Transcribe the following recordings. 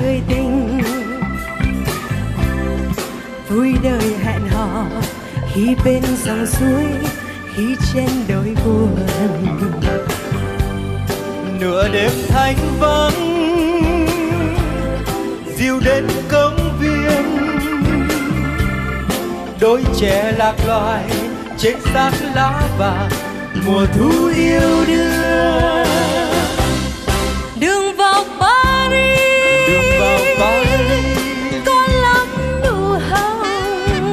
người tình vui đời hẹn hò khi bên dòng suối khi trên đồi buồn nửa đêm thanh vắng dìu đến công viên đôi trẻ lạc loài trên xác lá vàng mùa thu yêu đương đường vào có lắm nụ hồng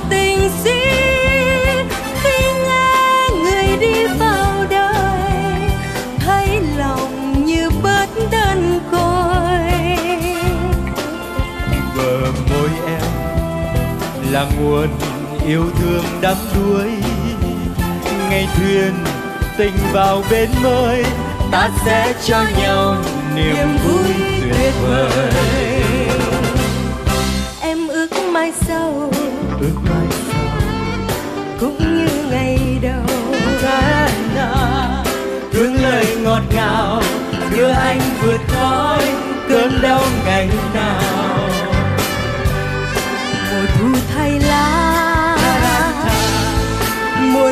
tình si khi nghe người đi vào đời thấy lòng như bớt đơn côi bờ môi em là nguồn yêu thương đắm đuối ngày thuyền tình vào bên mới ta sẽ cho nhau niềm vui tuyệt vời em ước mai sau cũng như ngày đầu thương lời ngọt ngào đưa anh vượt khói cơn đau ngày nào mùa thu thay lá mùa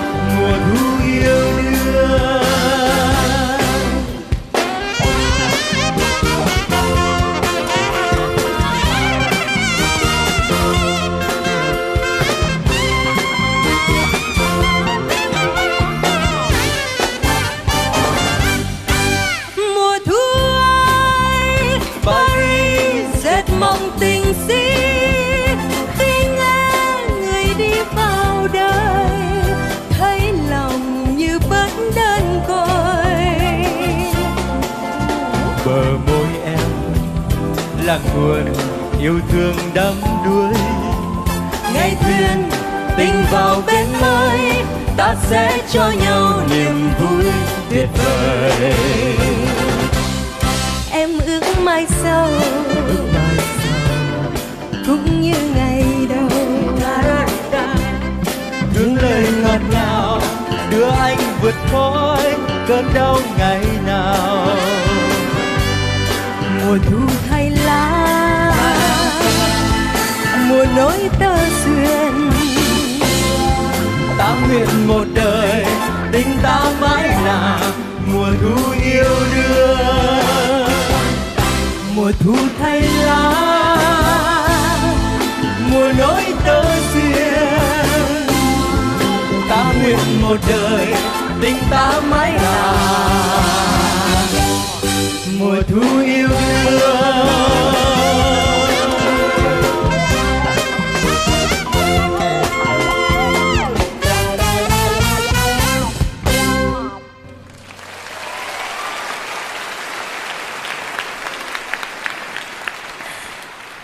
mùa thu yêu đương là nguồn yêu thương đắm đuối ngày thuyền tình vào bên mới ta sẽ cho nhau niềm vui tuyệt vời em ước mai sau cũng như ngày đầu những lời ngọt ngào đưa anh vượt khói cơn đau ngày nào mùa thu thay lá mùa nỗi tơ duyên ta nguyện một đời tình ta mãi là mùa thu yêu đương mùa thu thay lá mùa nỗi tơ duyên ta nguyện một đời tình ta mãi là mùa thu yêu thương.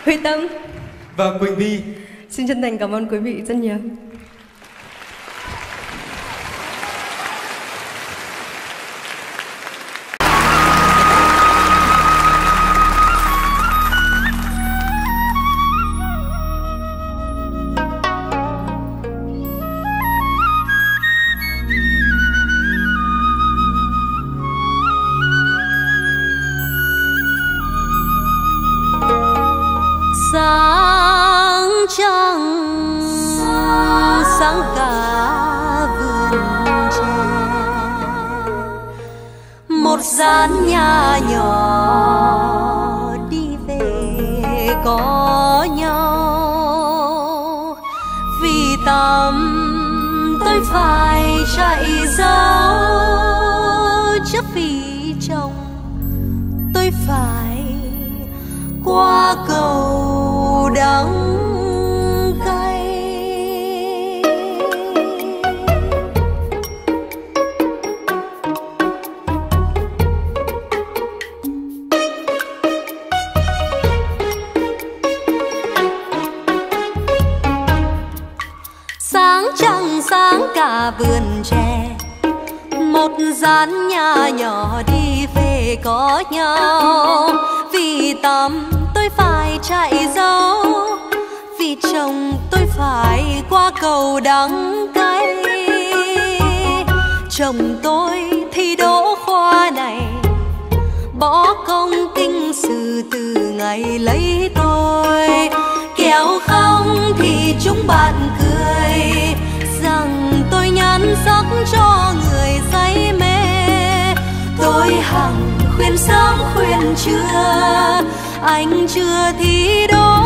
Huy Tâm và Quỳnh Vi xin chân thành cảm ơn quý vị rất nhiều. Sáng trăng một gian nhà nhỏ đi về có nhau, vì tắm tôi phải chạy ra trước vì chồng tôi phải qua cầu đắng. Cả vườn tre một gian nhà nhỏ đi về có nhau, vì tắm tôi phải chạy dấu, vì chồng tôi phải qua cầu đắng cay. Chồng tôi thi đỗ khoa này, bỏ công kinh sư từ ngày lấy tôi, kéo không thì chúng bạn cười rằng tôi nhắn sắc cho người say mê. Tôi hằng khuyên sớm khuyên trưa, anh chưa thi đỗ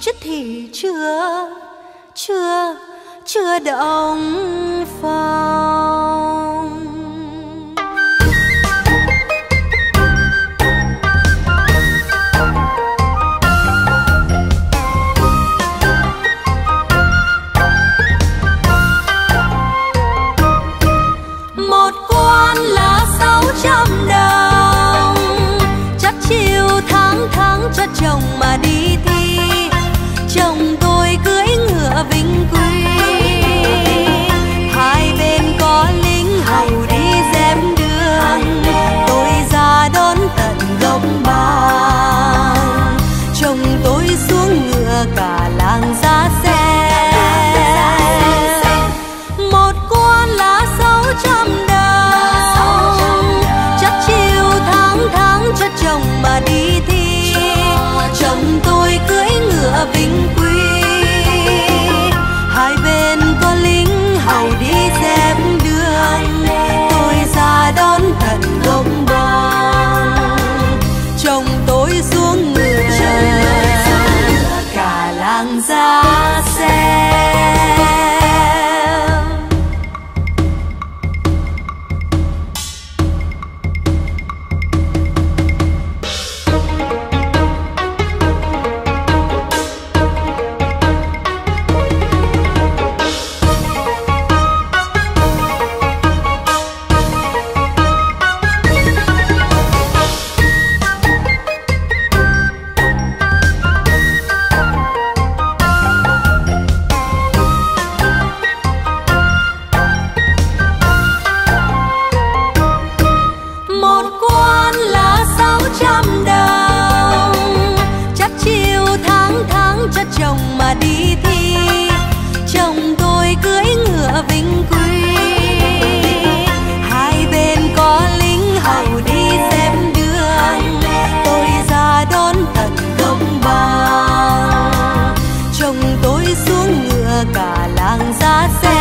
chứ thì chưa động phòng. Cho chồng mà đi thi, chồng tôi cưỡi ngựa vinh quy, hai bên có lính hầu đi dẹp đường, tôi ra đón tận gốc bàn. Chồng tôi xuống ngựa cả làng ra xem, một quan lá 600 đồng, chắc chiều tháng cho chồng mà đi thi, chồng tôi cưỡi ngựa vinh quy, hai bên có lính hầu đi dẹp đường, tôi ra đón tận gốc bàng. Chồng tôi xuống ngựa cả làng ra xem.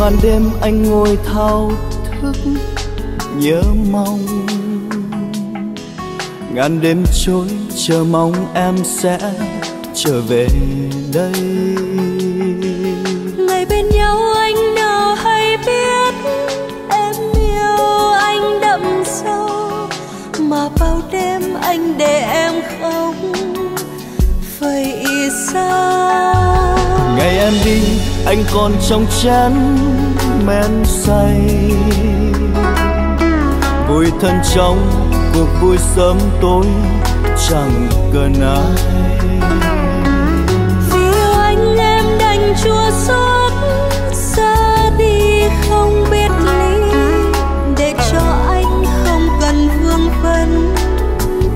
màn đêm anh ngồi thao thức nhớ mong, ngàn đêm trôi chờ mong em sẽ trở về đây. Ngày bên nhau anh nào hay biết, em yêu anh đậm sâu, mà bao đêm anh để em khóc vậy sao. Ngày em đi anh còn trong chén men say, vui thân trong cuộc vui sớm tối chẳng cần ai. Vì yêu anh em đành chua xót, xa đi không biết lý, để cho anh không cần vương vấn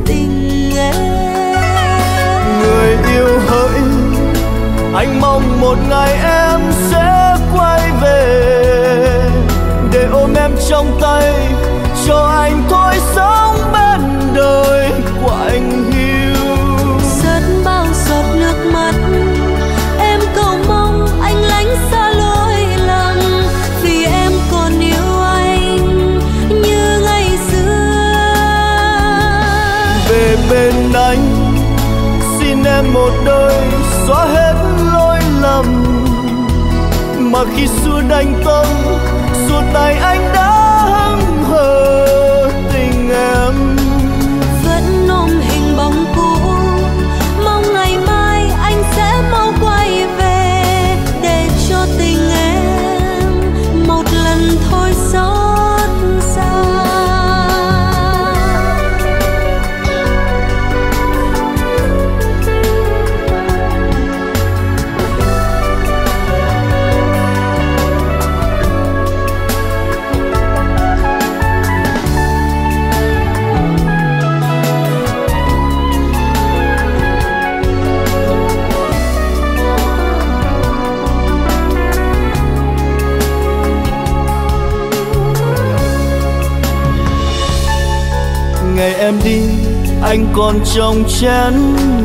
tình em. Người yêu hỡi, anh mong một ngày em sẽ quay về, để ôm em trong tay cho anh thôi sống bên đời của anh yêu. Rớt bao giọt nước mắt, em cầu mong anh lánh xa lỗi lầm, vì em còn yêu anh như ngày xưa. Về bên anh xin em một đời xóa hết lỗi lầm, mà khi xưa đành tâm suốt tay anh đã tình em. Vẫn ôm hình bóng cũ, mong ngày mai anh sẽ mau quay về, để cho tình em một lần thôi xót xa. Ngày em đi anh còn trong chén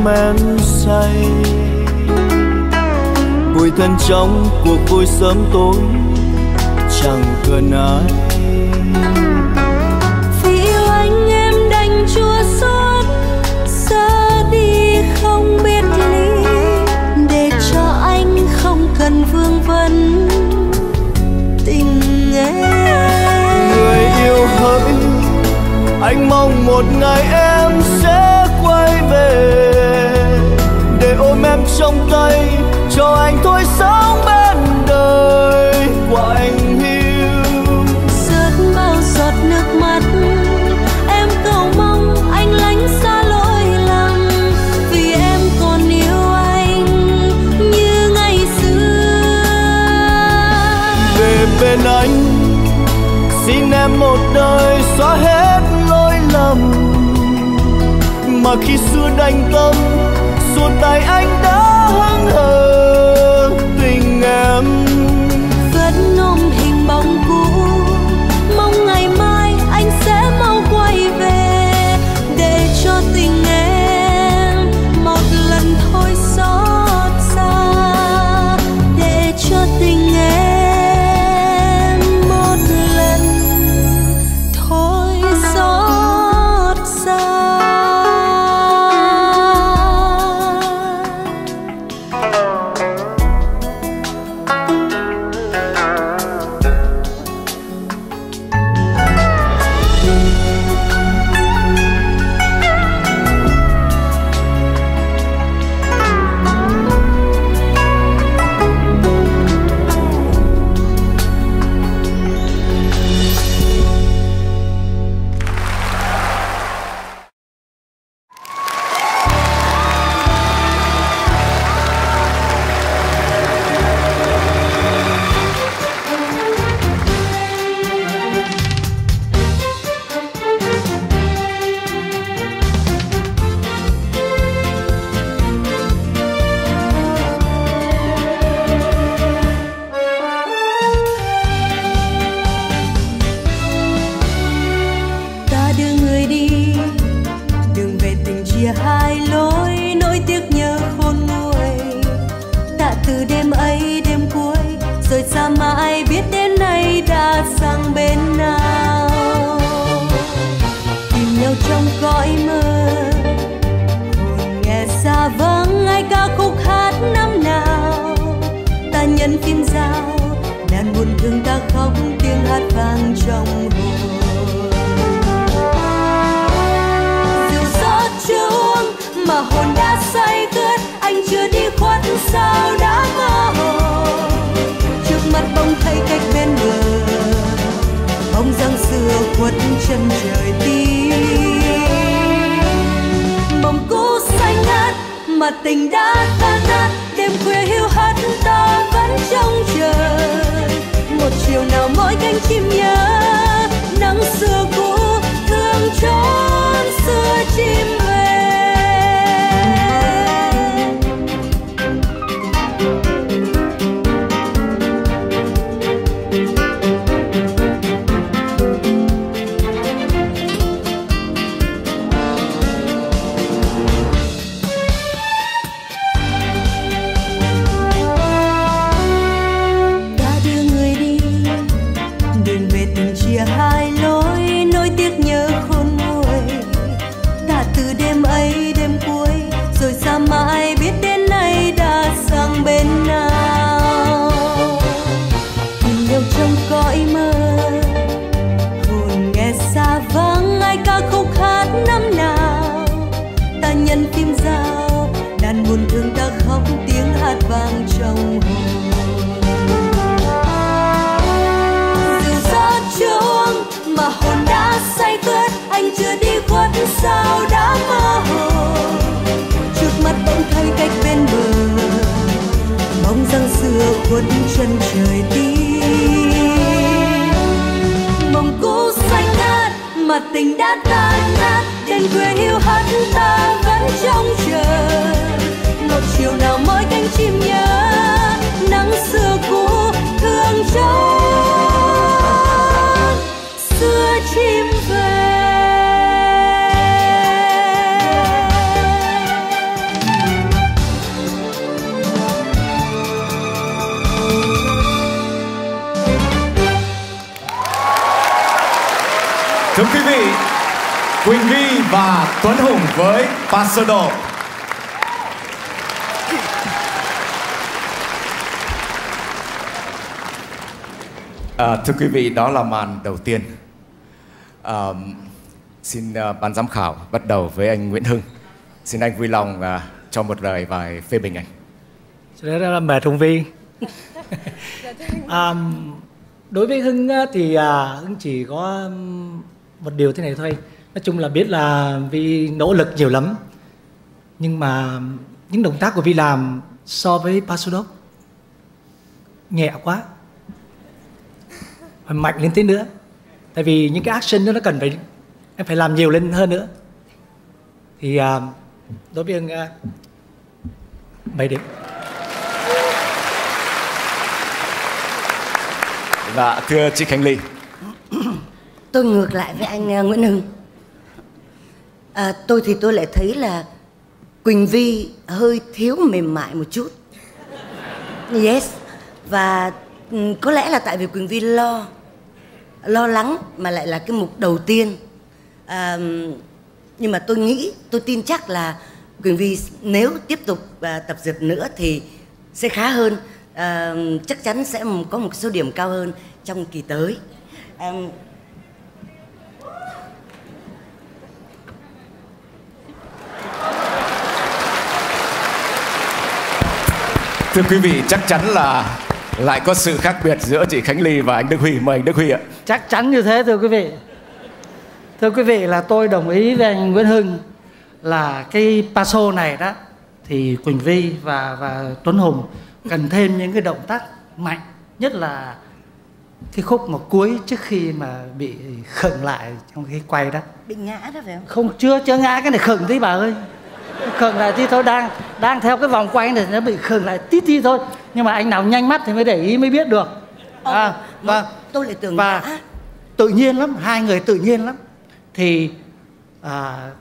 men say, vui thân trong cuộc vui sớm tối chẳng cần ai. Vì yêu anh em đành chua xót, xa đi không biết lý, để cho anh không cần vương vấn tình em. Người yêu hỡi, anh mong một ngày em sẽ quay về, để ôm em trong tay cho anh thôi sống bên đời của anh yêu. Rớt bao giọt nước mắt, em cầu mong anh lánh xa lỗi lầm, vì em còn yêu anh như ngày xưa. Về bên anh xin em một đời xóa hết lỗi lầm, mà khi xưa đành tâm suốt tay anh đã hững hờ tình em. Vẫn ôm hình bóng cũ, mong ngày mai anh sẽ mau quay về, để cho tình em một lần thôi xót xa, để cho tình em. vượt chân trời tim. Mộng cũ xanh ngát mà tình đã tan nát, đêm khuya hiu hắt ta vẫn trông chờ. Một chiều nào mỗi cánh chim nhớ nắng xưa cũ thương chốn xưa chim về. Sao đã mơ hồ trước mắt bỗng thấy cách bên bờ bóng dáng xưa cuốn chân trời tim. Mộng cũ xanh ngát mà tình đã tan nát, đèn quê hiu hắt ta vẫn trông chờ. Một chiều nào mỗi cánh chim nhớ nắng xưa cũ thương chốn xưa chim về. Thưa quý vị, Quỳnh Vi và Tuấn Hùng với Pasodo. Thưa quý vị, đó là màn đầu tiên. Xin ban giám khảo bắt đầu với anh Nguyễn Hưng. Xin anh vui lòng cho một lời vài phê bình anh. Rất là mệt Hùng Vi. Đối với Hưng thì Hưng chỉ có một điều thế này thôi. Nói chung là biết là Vi nỗ lực nhiều lắm, nhưng mà những động tác của Vi làm so với Pasodo nhẹ quá, phải mạnh lên tí nữa. Tại vì những cái action đó nó cần phải em phải làm nhiều lên hơn nữa. Thì đối với Hưng 7 điểm. Và thưa chị Khánh Ly. Tôi ngược lại với anh Nguyễn Hưng. Tôi thì tôi lại thấy là Quỳnh Vi hơi thiếu mềm mại một chút. Yes. Và có lẽ là tại vì Quỳnh Vi lo lắng mà lại là cái mục đầu tiên. Nhưng mà tôi nghĩ, tôi tin chắc là Quỳnh Vi nếu tiếp tục tập dượt nữa thì sẽ khá hơn. Chắc chắn sẽ có một số điểm cao hơn trong kỳ tới. Thưa quý vị, chắc chắn là lại có sự khác biệt giữa chị Khánh Ly và anh Đức Huy. Mời anh Đức Huy ạ. Chắc chắn như thế thưa quý vị. Thưa quý vị, là tôi đồng ý với anh Nguyễn Hưng là cái Paso này đó thì Quỳnh Vi và Tuấn Hùng cần thêm những cái động tác mạnh, nhất là cái khúc mà cuối trước khi mà bị khựng lại trong cái quay đó. Bị ngã đó phải không? Không, chưa ngã, cái này khựng tí bà ơi. Khựng lại tí thôi, đang theo cái vòng quay này nó bị khựng lại tí tí thôi. Nhưng mà anh nào nhanh mắt thì mới để ý mới biết được. Tôi lại tưởng và tự nhiên lắm, hai người tự nhiên lắm. Thì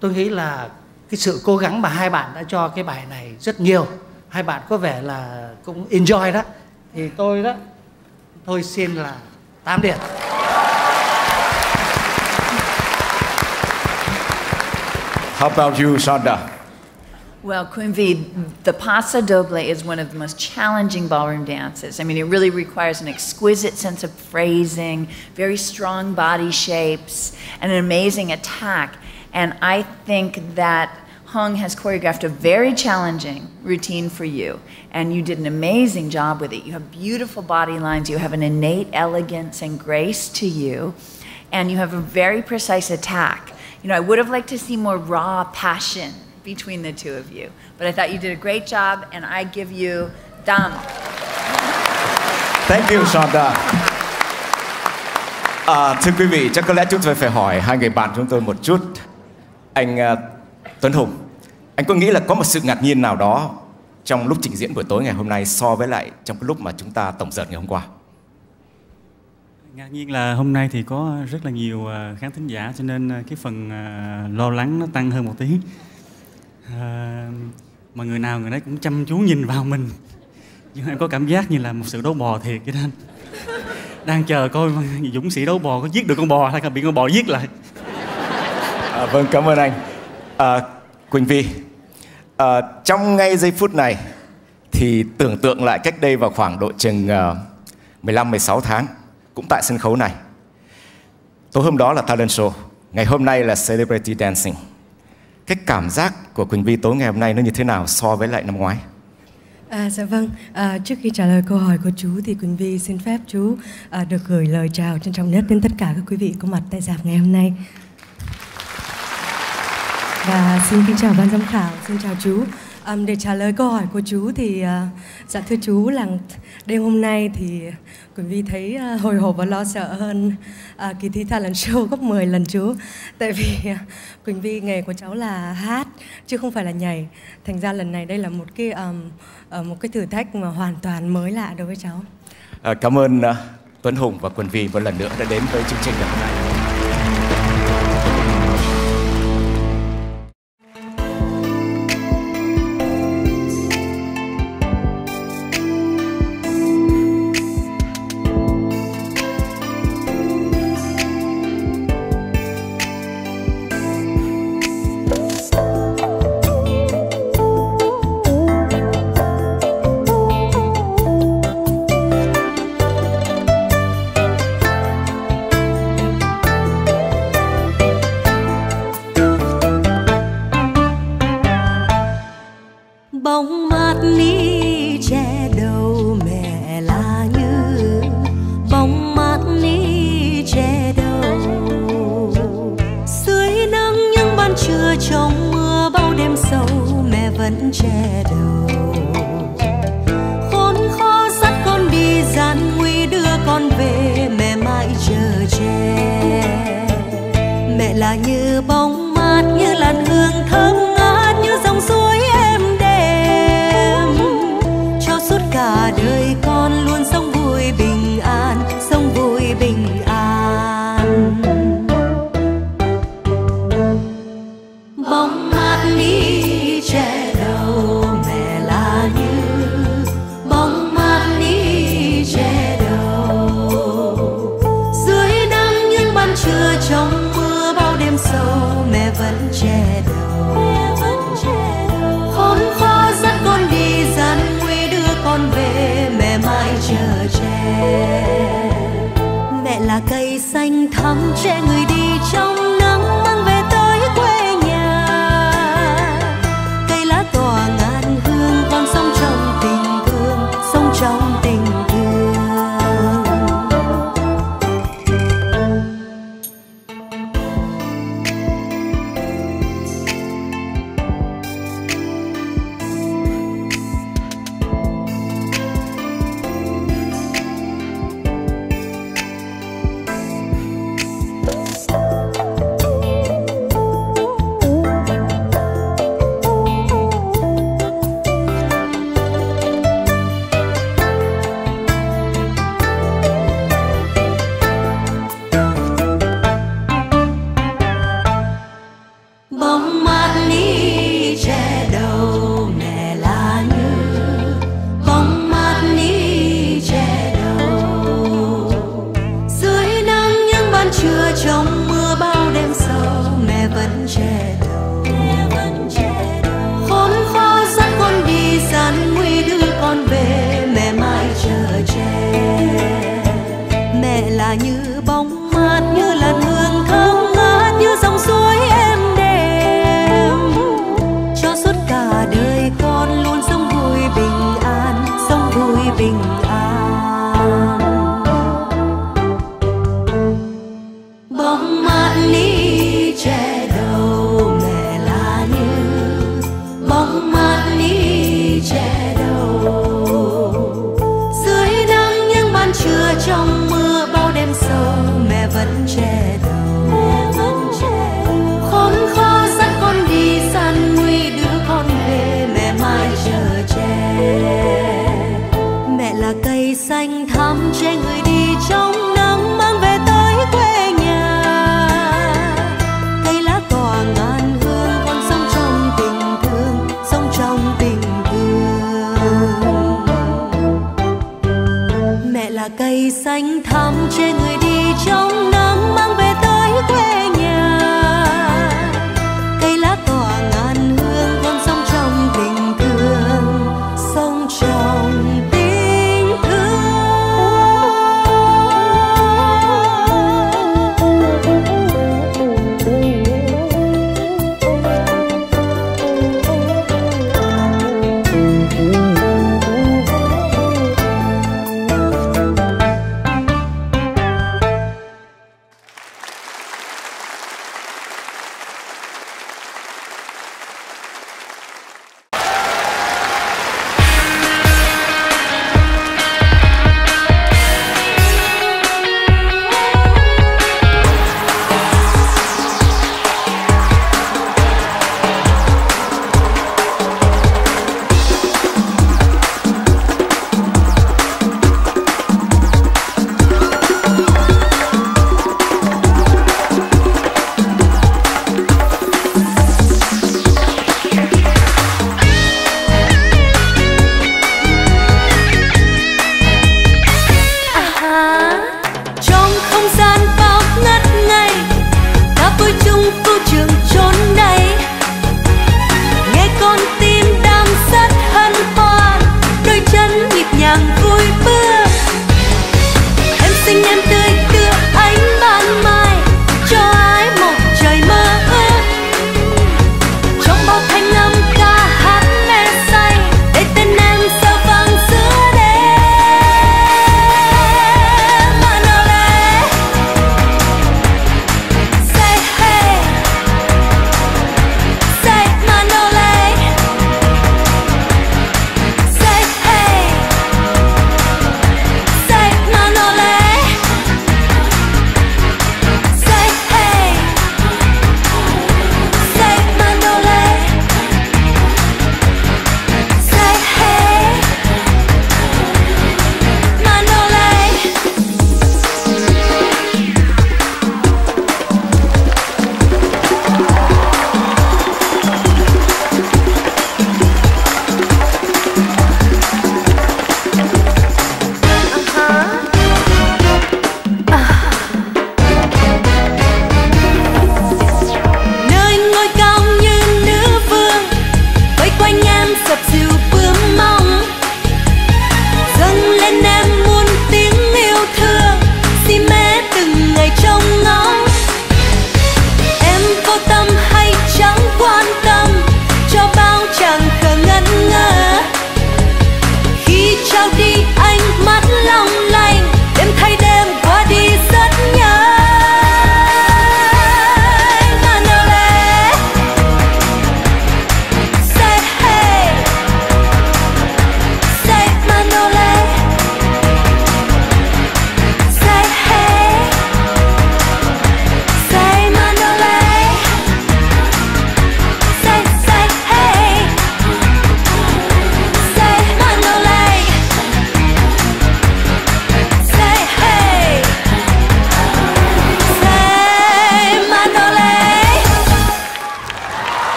tôi nghĩ là cái sự cố gắng mà hai bạn đã cho cái bài này rất nhiều. Hai bạn có vẻ là cũng enjoy đó. Thì tôi đó, tôi xin là 8 điểm. How about you, Sanda? Well, Queen V, the Paso Doble is one of the most challenging ballroom dances. I mean, it really requires an exquisite sense of phrasing, very strong body shapes, and an amazing attack. And I think that Hung has choreographed a very challenging routine for you, and you did an amazing job with it. You have beautiful body lines, you have an innate elegance and grace to you, and you have a very precise attack. You know, I would have liked to see more raw passion between the two of you, but I thought you did a great job, and I give you thumb. Thank you, Sanda. Thưa quý vị, chắc có lẽ chúng tôi phải hỏi hai người bạn chúng tôi một chút. Anh Tuấn Hùng, anh có nghĩ là có một sự ngạc nhiên nào đó trong lúc trình diễn buổi tối ngày hôm nay so với lại trong cái lúc mà chúng ta tổng dợt ngày hôm qua? Ngạc nhiên là hôm nay thì có rất là nhiều khán thính giả, cho nên cái phần lo lắng nó tăng hơn một tí. Mà người nào người nấy cũng chăm chú nhìn vào mình. Nhưng em có cảm giác như là một sự đấu bò thiệt vậy đó anh. Đang chờ coi dũng sĩ đấu bò có giết được con bò hay là bị con bò giết lại. Vâng, cảm ơn anh. Quỳnh Vi, trong ngay giây phút này thì tưởng tượng lại cách đây vào khoảng độ chừng 15-16 tháng, cũng tại sân khấu này. Tối hôm đó là talent show, ngày hôm nay là celebrity dancing. Cái cảm giác của Quỳnh Vi tối ngày hôm nay nó như thế nào so với lại năm ngoái? Dạ vâng, trước khi trả lời câu hỏi của chú thì Quỳnh Vi xin phép chú được gửi lời chào trân trọng nhất đến tất cả các quý vị có mặt tại rạp ngày hôm nay. Và xin kính chào ban giám khảo, xin chào chú. Để trả lời câu hỏi của chú thì dạ thưa chú là đêm hôm nay thì Quỳnh Vi thấy hồi hộp và lo sợ hơn kỳ thi talent show gấp 10 lần chú. Tại vì Quỳnh Vi, nghề của cháu là hát chứ không phải là nhảy. Thành ra lần này đây là một cái thử thách mà hoàn toàn mới lạ đối với cháu. Cảm ơn Tuấn Hùng và Quỳnh Vi một lần nữa đã đến với chương trình ngày hôm nay. Bye. Mong che người đi trong nắng mang về tới quê nhà. Cây lá tỏa ngàn hương, con sống trong tình thương, sống trong tình thương. Mẹ là cây xanh thắm che người đi trong nắng mang về tới quê nhà. Cây lá tỏa ngàn hương, con sống trong tình thương, sống trong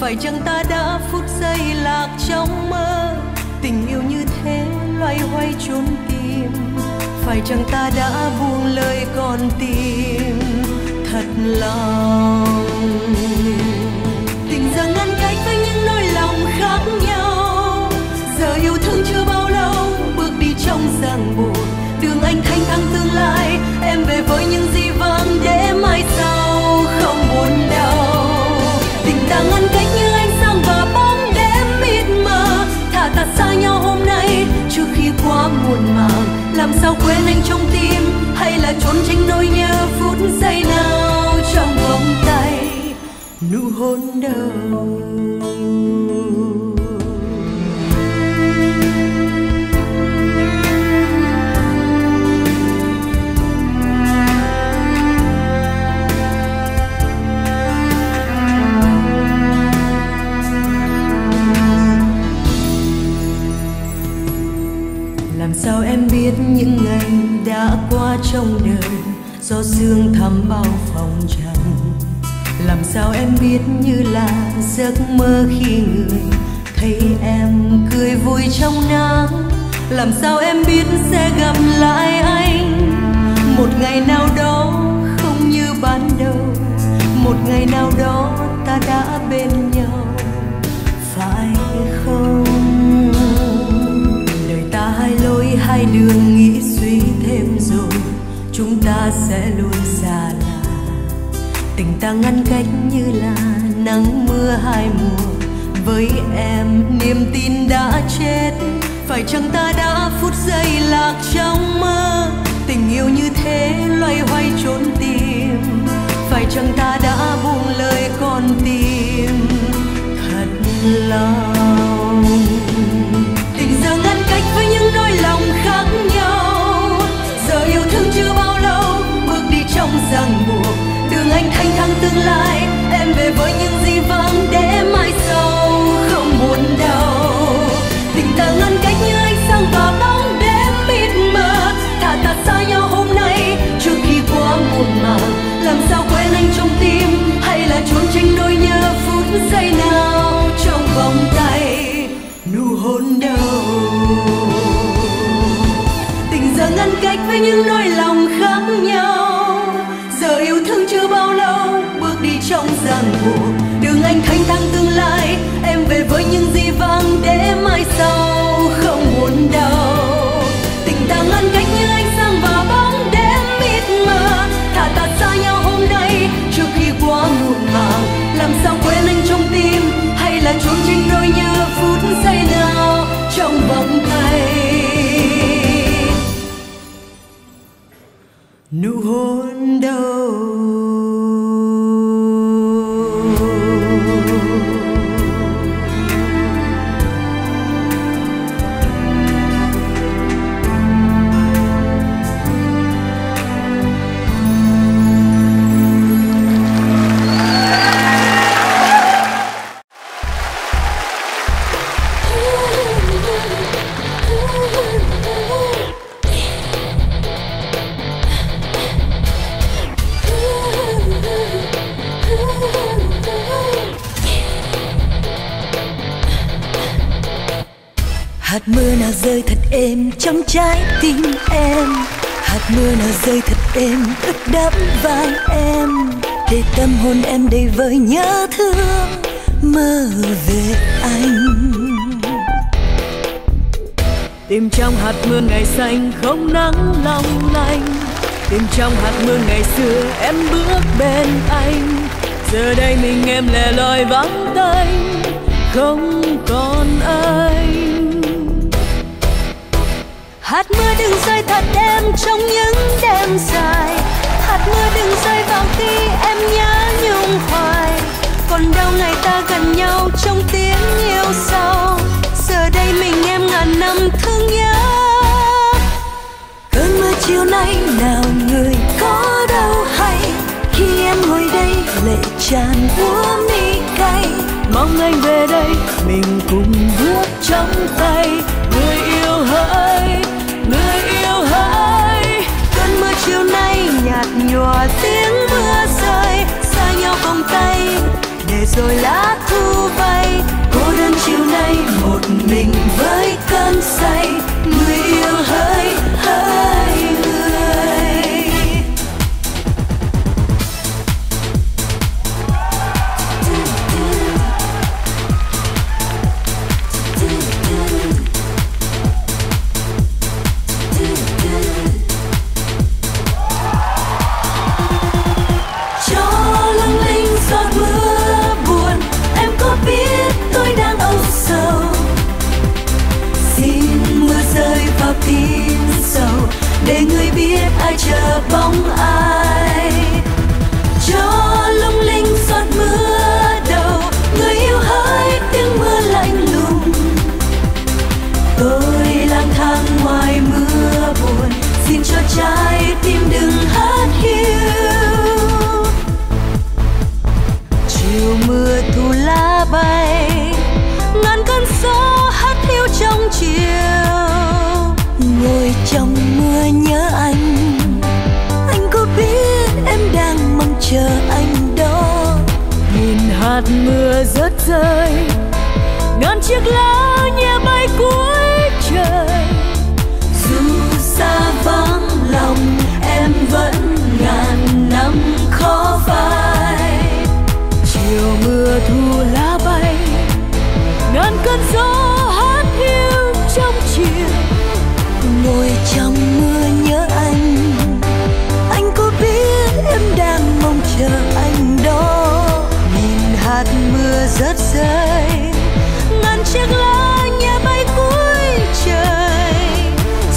Phải chăng ta đã phút giây lạc trong mơ, tình yêu như thế loay hoay trốn tìm. Phải chăng ta đã buông lời con tim thật lòng. Tình rằng ngăn cách với những nỗi lòng khác nhau. Giờ yêu thương chưa bao lâu, bước đi trong ràng buộc. Đường anh thanh thang tương lai, em về với những gì vang để mai sau không buồn đau. Tình ta ngăn cách như ánh sáng và bóng đêm mịt mờ. Thả ta xa nhau hôm nay trước khi quá muộn màng. Làm sao quên anh trong tim, hay là trốn tránh nỗi nhớ phút giây nào trong vòng tay nụ hôn đầu. Sao em biết những ngày đã qua trong đời do sương thắm bao phòng trăng. Làm sao em biết như là giấc mơ khi người thấy em cười vui trong nắng. Làm sao em biết sẽ gặp lại anh một ngày nào đó không như ban đầu. Một ngày nào đó ta đã bên nhau phải không? Hai đường nghĩ suy thêm rồi chúng ta sẽ luôn xa lạ. Tình ta ngăn cách như là nắng mưa hai mùa. Với em niềm tin đã chết. Phải chăng ta đã phút giây lạc trong mơ. Tình yêu như thế loay hoay trốn tìm. Phải chăng ta đã buông lời con tim thật lòng. Tình giờ ngăn cách với những nỗi lòng khác nhau. Giờ yêu thương chưa bao lâu, bước đi trong ràng buộc. Đường anh thanh thang tương lai, em về với những gì vang để mai sau không buồn đau. Tình ta ngăn cách như ánh sáng và bóng đêm mịt mờ. Thả ta xa nhau hôm nay trước khi quá muộn màng. Làm sao quên anh trong tim, hay là trốn tránh nỗi nhớ phút giây nào trong vòng tay nụ hôn đầu. Giờ ngăn cách với những nỗi lòng khác nhau. Giờ yêu thương chưa bao lâu, bước đi trong ràng buộc. Đường anh thanh thang tương lai, em về với những gì vang để mai sau không buồn đau. Tình ta ngăn cách như ánh sáng và bóng đêm mịt mờ. Thả ta xa nhau hôm nay trước khi quá muộn màng. Làm sao quên anh trong tim, hay là trốn tránh nỗi nhớ phút giây nào trong vòng tay nụ hôn đầu. Rơi thật êm trong trái tim em. Hạt mưa nào rơi thật êm ướt đẫm vai em. Để tâm hồn em đầy vơi nhớ thương mơ về anh. Tìm trong hạt mưa ngày xanh không nắng long lanh. Tìm trong hạt mưa ngày xưa em bước bên anh. Giờ đây mình em lẻ loi vắng tanh, không còn ai. Hạt mưa đừng rơi thật em trong những đêm dài. Hạt mưa đừng rơi vào khi em nhớ nhung hoài. Còn đâu ngày ta gần nhau trong tiếng yêu sau. Giờ đây mình em ngàn năm thương nhớ. Cơn mưa chiều nay nào người có đâu hay. Khi em ngồi đây lệ tràn úa mi cay. Mong anh về đây mình cùng bước trong tay. Người yêu hỡi, người yêu hỡi. Cơn mưa chiều nay nhạt nhòa tiếng mưa rơi. Xa nhau vòng tay để rồi lá thu lá bay ngàn cơn gió hát hiu trong chiều. Ngồi trong mưa nhớ anh có biết em đang mong chờ anh đó. Nhìn hạt mưa rớt rơi ngàn chiếc lá nhẹ bay cuối trời. Dù xa vắng lòng em vẫn ngàn năm khó phai. Chiều mưa thu lá bay ngàn cơn gió hát hiu trong chiều. Ngồi trong mưa nhớ anh có biết em đang mong chờ anh đó. Nhìn hạt mưa rớt rơi ngàn chiếc lá nhẹ bay cuối trời.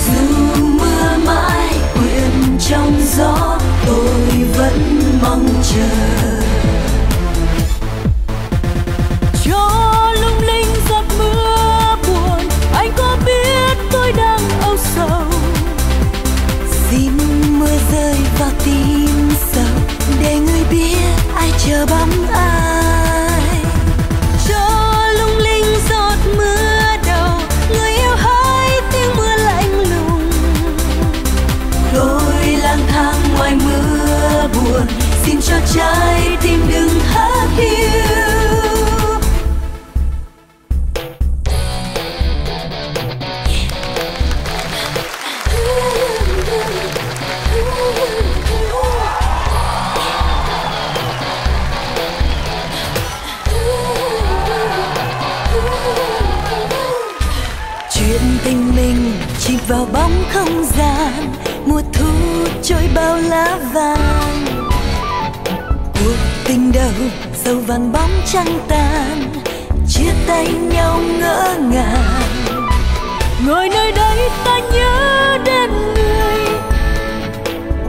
Dù mưa mãi quyện trong gió tôi vẫn mong chờ. Cho lung linh giọt mưa buồn anh có biết tôi đang âu sầu. Xin mưa rơi vào tim sâu để người biết ai chờ bóng ai. Cho lung linh giọt mưa đầu người yêu hãy tiếng mưa lạnh lùng. Tôi lang thang ngoài mưa buồn xin cho trái tim đừng hát hiu. Vào bóng không gian mùa thu trôi bao lá vàng. Cuộc tình đầu sâu vàng bóng trăng tàn chia tay nhau ngỡ ngàng. Ngồi nơi đây ta nhớ đến người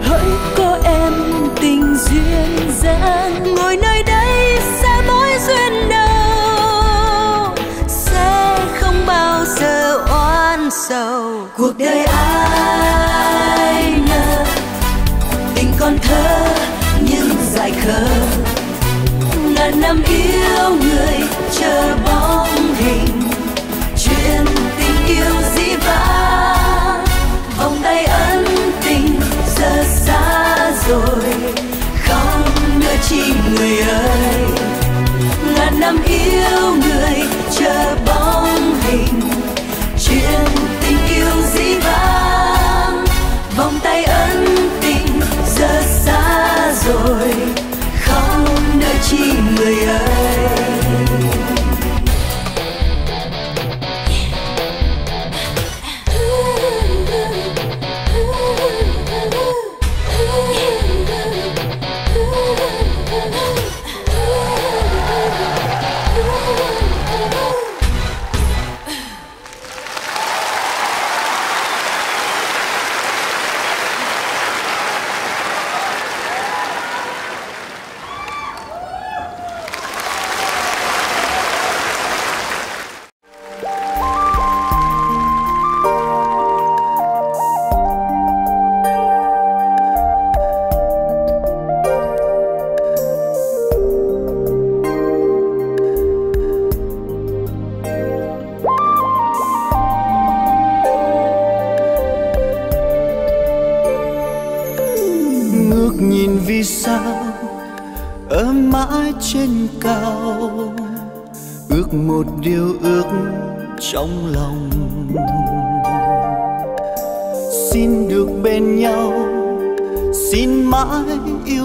hỡi có em tình duyên dáng. Ngồi nơi đây sẽ mối duyên đâu sẽ không bao giờ oan sầu. Cuộc đời ai ngờ tình còn thơ nhưng dại khờ. Ngàn năm yêu người chờ bóng hình chuyện tình yêu dĩ vãng. Vòng tay ân tình giờ xa rồi không nữa chi người ơi. Ngàn năm yêu người chờ bóng hình chuyện dĩ vãng. Vòng tay ân tình giờ xa rồi không nơi chi người ơi. Trong lòng xin được bên nhau, xin mãi yêu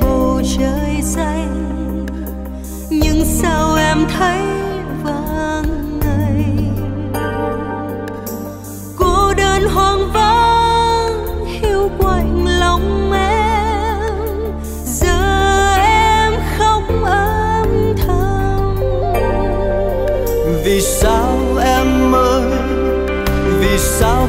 bầu trời xanh, nhưng sao em thấy vắng ngày cô đơn hoang vắng. Vì sao em ơi, vì sao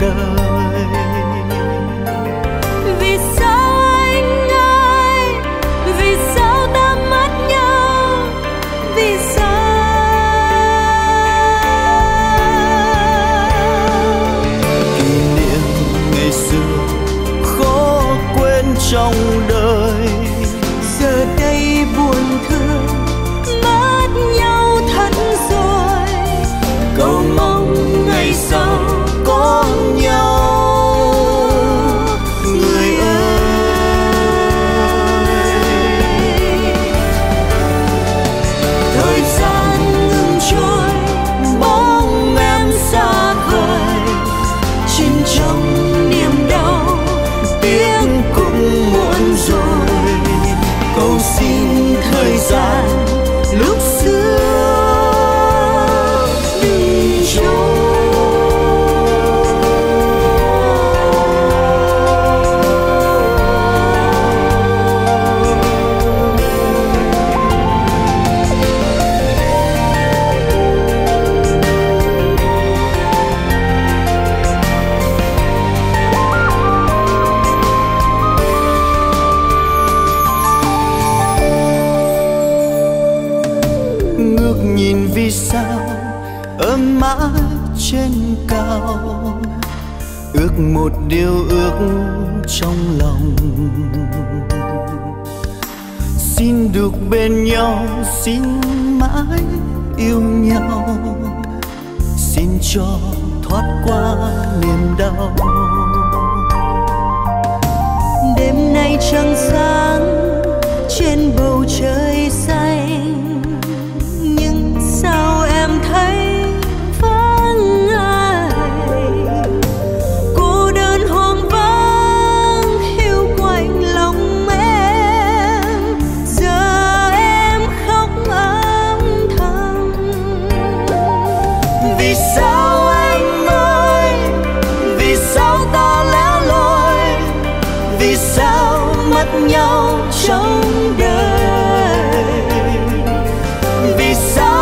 đời. Vì sao anh ơi, vì sao ta mất nhau, buồn thương mất nhau thân rồi, cầu mong ngày sau có nhau. Người ơi, thời gian ngừng trôi, bóng em xa vời, chìm trong niềm đau, tiếng cũng muộn rồi. Cầu xin thời gian lúc xưa đi trôi. Sao ấm mãi trên cao, ước một điều ước trong lòng, xin được bên nhau, xin mãi yêu nhau, xin cho thoát qua niềm đau. Đêm nay trăng sáng trên bầu trời xanh, sao em thấy vắng ai, cô đơn hoang vắng hiu quạnh lòng em, giờ em khóc âm thầm. Vì sao anh ơi, vì sao ta lẻ loi, vì sao mất nhau trong đời, vì sao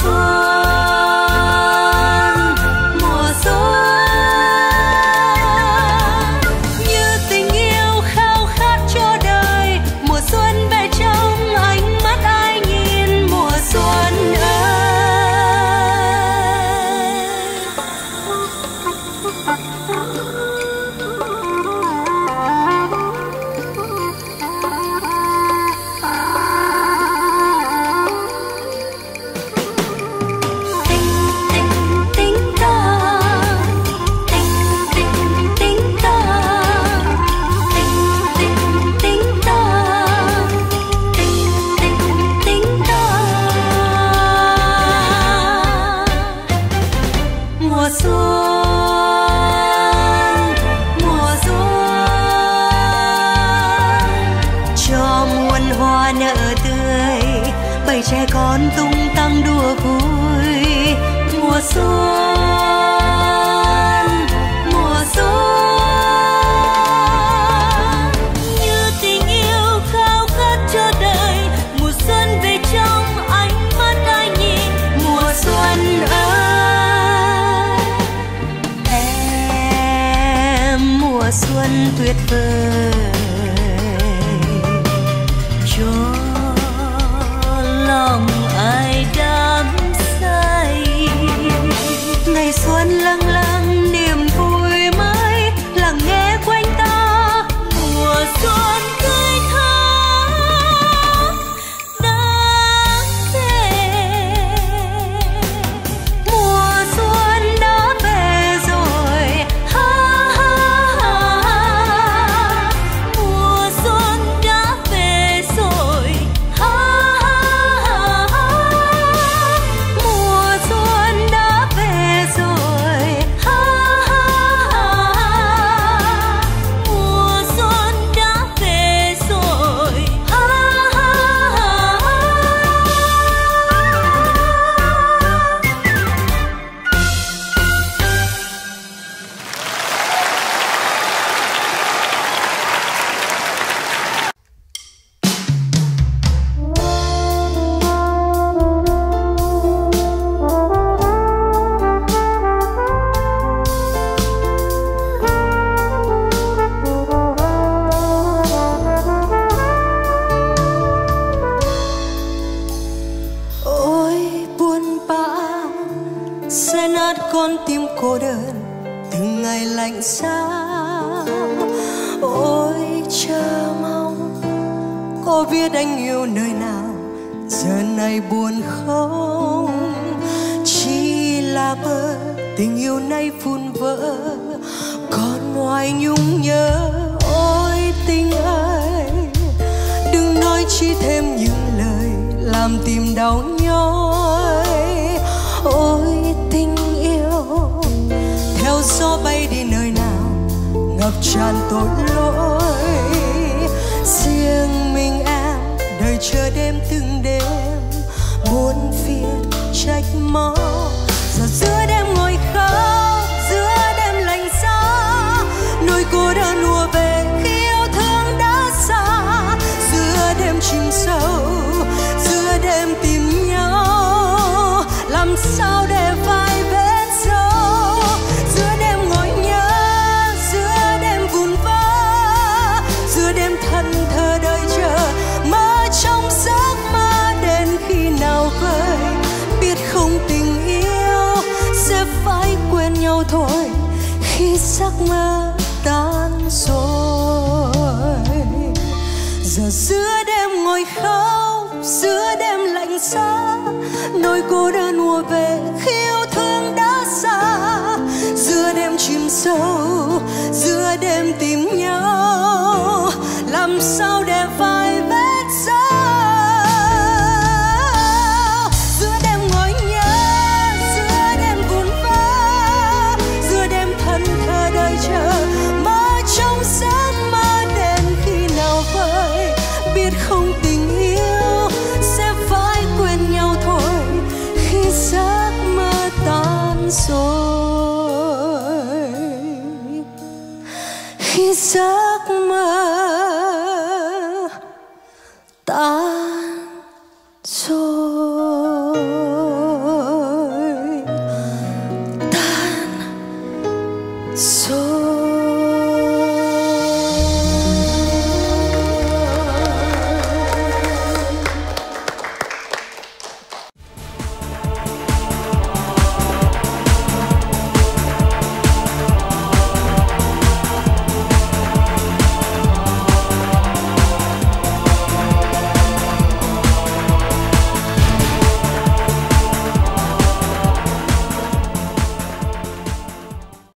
Khi giấc